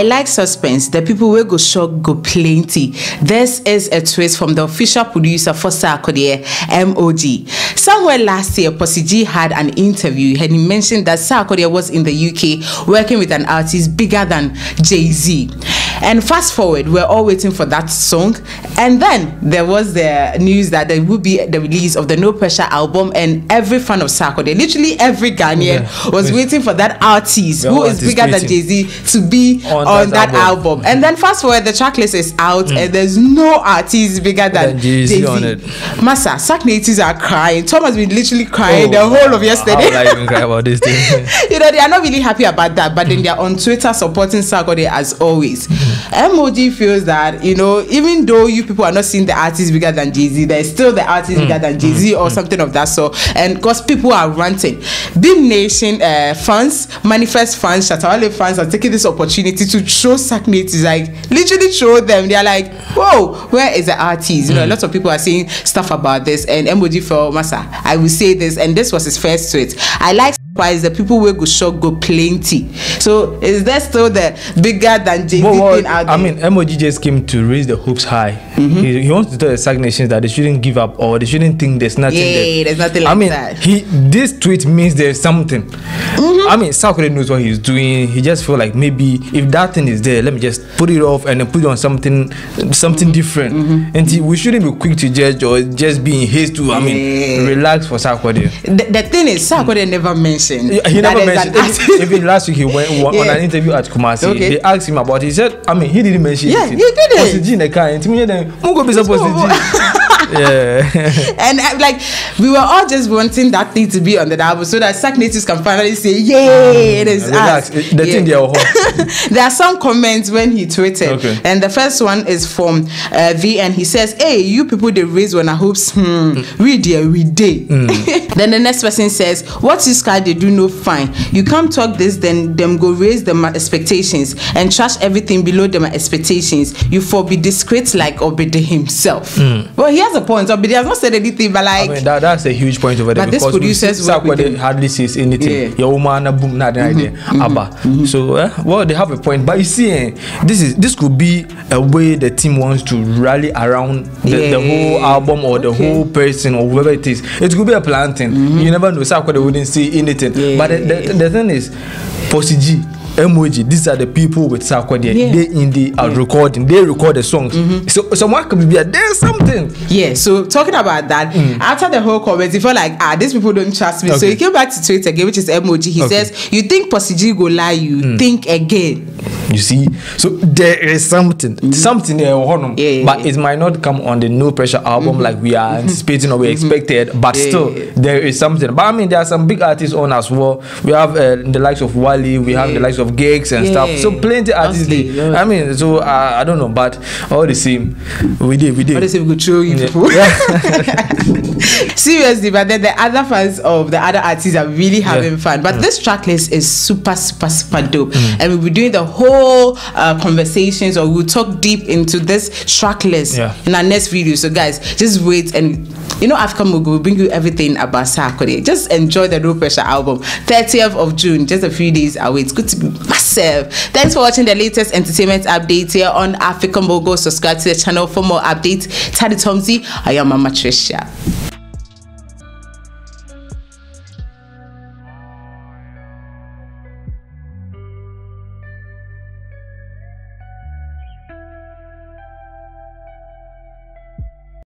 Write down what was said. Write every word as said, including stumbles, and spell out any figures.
I like suspense. The people will go shock go plenty. This is a twist from the official producer for Sarkodie, M O G Somewhere last year, Possigee had an interview and he mentioned that Sarkodie was in the U K working with an artist bigger than Jay Z. And fast forward, we're all waiting for that song. And then there was the news that there would be the release of the No Pressure album, and every fan of Sarkodie, literally every Ghanaian, yeah, was waiting for that artist who is bigger than Jay-Z to be on, on that, that album. album. And then fast forward, the track list is out, mm. and there's no artist bigger than, than Jay-Z on it. Massa, Sac natives are crying. Tom has been literally crying oh, the whole of yesterday. How will I even cry about this thing? You know, they are not really happy about that, but then they are on Twitter supporting Sarkodie as always. M O G feels that, you know, even though you people are not seeing the artist bigger than Jay-Z, there's still the artist mm. bigger than Jay-Z or mm. something of that sort. And because people are ranting, Bim Nation uh, fans, Manifest fans, Chatawale fans are taking this opportunity to show Sac natives, like literally show them. They're like, whoa, where is the artist? You mm. know, a lot of people are saying stuff about this, and M O G for Massa, I will say this, and this was his first tweet. I like surprise the people will go shock go plenty. So is there still the bigger than Jay-Z well, well, thing out there? I mean, M O G just came to raise the hopes high. Mm-hmm. he, he wants to tell the Sac nations that they shouldn't give up or they shouldn't think there's nothing yeah, there. There's nothing like I mean, that. He this tweet means there's something. Mm-hmm. I mean, Sarkodie knows what he's doing. He just feel like maybe if that thing is there, let me just put it off and then put it on something something mm-hmm. different. Mm-hmm. And he, we shouldn't be quick to judge or just be in haste to, I mean, yeah. relax for Sarkodie. The, the thing is, Sarkodie mm-hmm. never mentioned. He, he never mentioned. Even, even last week he went on, yeah. on an interview at Kumasi. Okay. They asked him about it. He said, I mean, he didn't mention yeah, it. Yeah, he did it. Possigee in the car and Possigee. Yeah. And uh, like we were all just wanting that thing to be on the album so that Sac natives can finally say yay, it is us. The yeah. thing they are hot. There are some comments when he tweeted, okay. and the first one is from uh, V, and he says, hey, you people they raise when I hopes hmm mm. we dear we day mm. Then the next person says, what is guy they do no fine, you can't talk this then them go raise them expectations and trash everything below them expectations, you for be discreet like Obidim himself. mm. Well, he has a point, but he has not said anything. But like, I mean, that, that's a huge point over there. But because producers Sarkodie hardly says anything. Your woman, boom, not an idea. Abba. Mm-hmm. So, eh, well, they have a point. But you see, eh, this is this could be a way the team wants to rally around the, yeah. the whole album or okay. the whole person or whoever it is. It could be a planting. Mm-hmm. You never know. Sarkodie wouldn't say anything. Yeah. But the, the, the thing is, Possigee, M O G, these are the people with Sarkodie. Yeah. They in the are yeah. recording. They record the songs. Mm-hmm. So someone could be like, there's something. Yeah. So talking about that, mm. after the whole comment, he felt like, ah, these people don't trust me. Okay. So he came back to tweet again, which is M O G. He okay. says, you think Possigee go lie? You mm. think again. You see, so there is something, mm-hmm. something there, yeah, yeah, but yeah. it might not come on the No Pressure album mm-hmm. like we are anticipating or we mm-hmm. expected. But yeah, still, yeah, yeah. there is something. But I mean, there are some big artists on as well. We have uh, the likes of Wale, we yeah. have the likes of Giggs and yeah. stuff. So plenty artists. Honestly, yeah. I mean, so uh, I don't know, but all the same, we did, we did. All the same, we could show you yeah. people. Yeah. Seriously, but then the other fans of the other artists are really having yeah. fun. But mm-hmm. this track list is super, super, super dope, mm-hmm. and we'll be doing the whole. Uh, conversations, or we'll talk deep into this track list yeah. in our next video. So guys, just wait, and you know, Africa Mogul will bring you everything about Sarkodie. Just enjoy the No Pressure album, thirtieth of June, just a few days away. It's good to be massive. Thanks for watching the latest entertainment updates here on Africa Mogul. Subscribe to the channel for more updates. Taddy Tomzi, I am Mama Tricia.